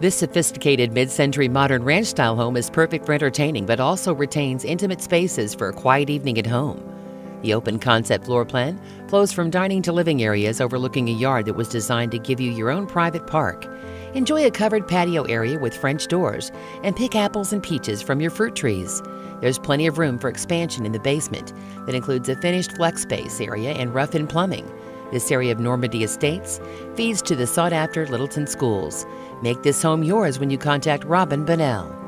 This sophisticated mid-century modern ranch-style home is perfect for entertaining but also retains intimate spaces for a quiet evening at home. The open concept floor plan flows from dining to living areas overlooking a yard that was designed to give you your own private park. Enjoy a covered patio area with French doors and pick apples and peaches from your fruit trees. There's plenty of room for expansion in the basement that includes a finished flex space area and rough-in plumbing. This area of Normandy Estates feeds to the sought-after Littleton Schools. Make this home yours when you contact Robin Bunnell.